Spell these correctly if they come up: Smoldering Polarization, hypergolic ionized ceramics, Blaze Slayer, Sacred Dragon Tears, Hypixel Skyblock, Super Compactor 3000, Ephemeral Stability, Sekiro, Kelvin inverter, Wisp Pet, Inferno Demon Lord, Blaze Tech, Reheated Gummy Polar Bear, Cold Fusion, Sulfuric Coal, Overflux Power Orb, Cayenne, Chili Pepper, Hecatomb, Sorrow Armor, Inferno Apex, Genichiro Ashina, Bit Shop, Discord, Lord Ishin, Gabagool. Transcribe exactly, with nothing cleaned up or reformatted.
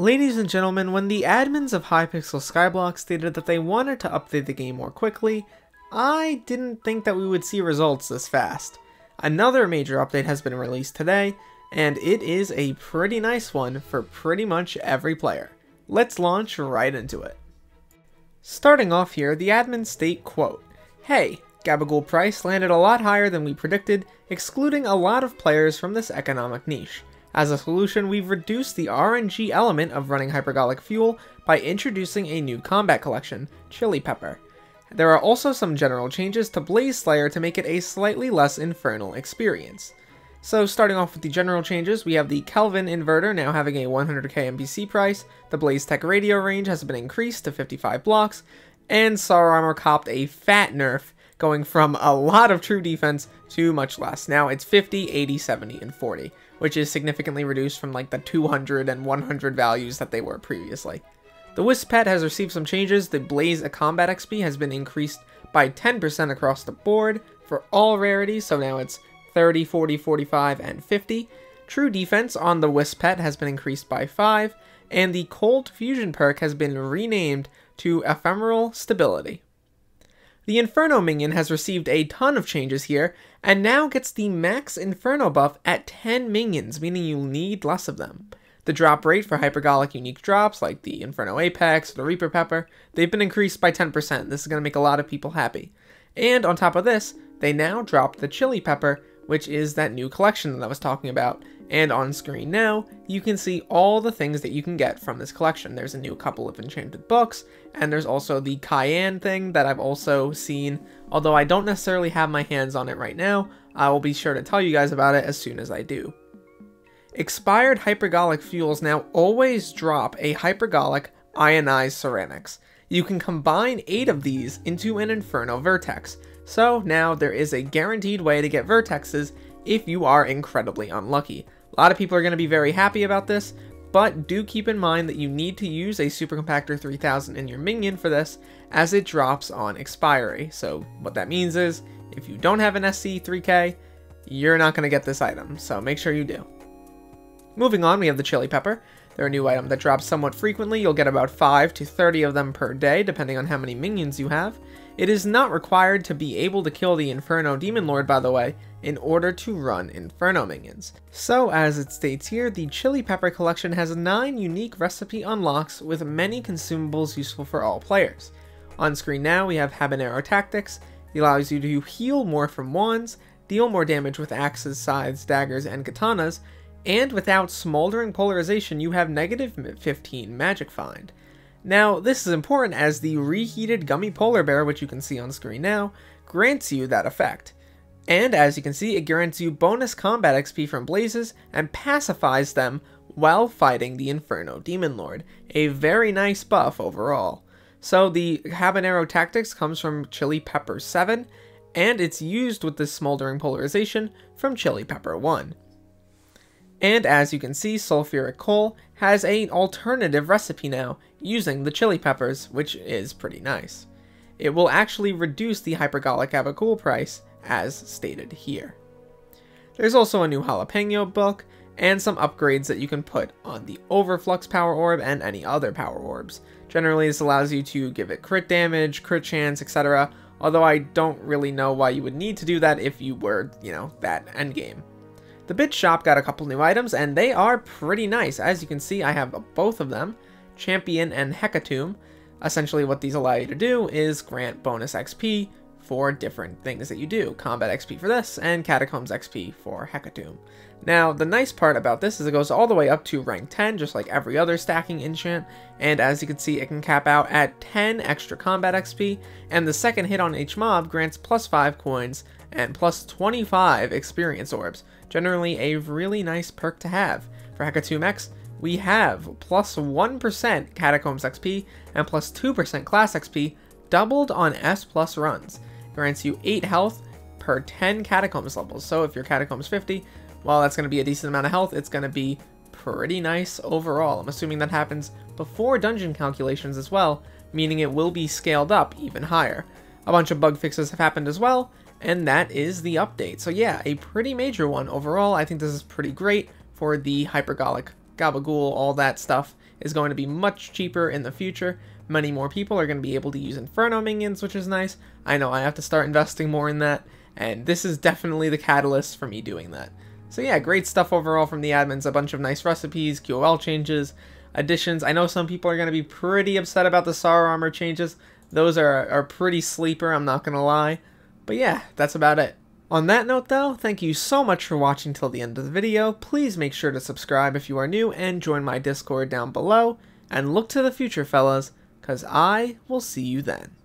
Ladies and gentlemen, when the admins of Hypixel Skyblock stated that they wanted to update the game more quickly, I didn't think that we would see results this fast. Another major update has been released today, and it is a pretty nice one for pretty much every player. Let's launch right into it. Starting off here, the admins state, quote, "Hey, Gabagool price landed a lot higher than we predicted, excluding a lot of players from this economic niche. As a solution, we've reduced the R N G element of running hypergolic fuel by introducing a new combat collection, Chili Pepper. There are also some general changes to Blaze Slayer to make it a slightly less infernal experience." So starting off with the general changes, we have the Kelvin inverter now having a one hundred K M B C price, the Blaze Tech radio range has been increased to fifty-five blocks, and Sorrow Armor copped a fat nerf, going from a lot of true defense to much less. Now it's fifty, eighty, seventy, and forty, which is significantly reduced from like the two hundred and one hundred values that they were previously. The Wisp Pet has received some changes. The Blaze Combat X P has been increased by ten percent across the board for all rarities, so now it's thirty, forty, forty-five, and fifty. True Defense on the Wisp Pet has been increased by five, and the Cold Fusion perk has been renamed to Ephemeral Stability. The Inferno minion has received a ton of changes here, and now gets the max Inferno buff at ten minions, meaning you'll need less of them. The drop rate for hypergolic unique drops, like the Inferno Apex, the Reaper Pepper, they've been increased by ten percent. This is going to make a lot of people happy. And on top of this, they now dropped the Chili Pepper, which is that new collection that I was talking about. And on screen now, you can see all the things that you can get from this collection. There's a new couple of enchanted books, and there's also the Cayenne thing that I've also seen, although I don't necessarily have my hands on it right now. I will be sure to tell you guys about it as soon as I do. Expired hypergolic fuels now always drop a hypergolic ionized ceramics. You can combine eight of these into an inferno vertex, so now there is a guaranteed way to get vertexes if you are incredibly unlucky. A lot of people are going to be very happy about this, but do keep in mind that you need to use a Super Compactor three thousand in your minion for this, as it drops on expiry. So what that means is, if you don't have an S C three K, you're not going to get this item, so make sure you do. Moving on, we have the Chili Pepper. They're a new item that drops somewhat frequently. You'll get about five to thirty of them per day, depending on how many minions you have. It is not required to be able to kill the Inferno Demon Lord, by the way, in order to run Inferno minions. So, as it states here, the Chili Pepper collection has nine unique recipe unlocks with many consumables useful for all players. On screen now, we have Habanero Tactics. It allows you to heal more from wands, deal more damage with axes, scythes, daggers, and katanas, and without Smoldering Polarization, you have negative fifteen magic find. Now, this is important as the Reheated Gummy Polar Bear, which you can see on screen now, grants you that effect. And as you can see, it grants you bonus combat X P from blazes and pacifies them while fighting the Inferno Demon Lord. A very nice buff overall. So the Habanero Tactics comes from Chili Pepper seven, and it's used with the Smoldering Polarization from Chili Pepper one. And as you can see, Sulfuric Coal has an alternative recipe now, using the Chili Peppers, which is pretty nice. It will actually reduce the hypergolic Abagool price, as stated here. There's also a new Jalapeno book, and some upgrades that you can put on the Overflux Power Orb and any other Power Orbs. Generally, this allows you to give it crit damage, crit chance, et cetera, although I don't really know why you would need to do that if you were, you know, that endgame. The Bit Shop got a couple new items, and they are pretty nice. As you can see, I have both of them, Champion and Hecatomb. Essentially what these allow you to do is grant bonus X P for different things that you do. Combat X P for this, and Catacombs X P for Hecatomb. Now, the nice part about this is it goes all the way up to rank ten, just like every other stacking enchant, and as you can see, it can cap out at ten extra combat X P, and the second hit on each mob grants plus five coins and plus twenty-five experience orbs. Generally a really nice perk to have. For Hecatomb X, we have plus one percent Catacombs X P and plus two percent Class X P, doubled on S plus runs. Grants you eight health per ten Catacombs levels, so if your Catacombs fifty, well, that's going to be a decent amount of health. It's going to be pretty nice overall. I'm assuming that happens before dungeon calculations as well, meaning it will be scaled up even higher. A bunch of bug fixes have happened as well, and that is the update. So yeah, a pretty major one overall. I think this is pretty great for the hypergolic Gabagool, all that stuff. is going to be much cheaper in the future. Many more people are going to be able to use Inferno minions, which is nice. I know I have to start investing more in that, and this is definitely the catalyst for me doing that. So yeah, great stuff overall from the admins, a bunch of nice recipes, Q O L changes, additions. I know some people are going to be pretty upset about the Sorrow Armor changes. Those are, are pretty sleeper, I'm not going to lie. But yeah, that's about it. On that note though, thank you so much for watching till the end of the video. Please make sure to subscribe if you are new and join my Discord down below. And look to the future, fellas, because I will see you then.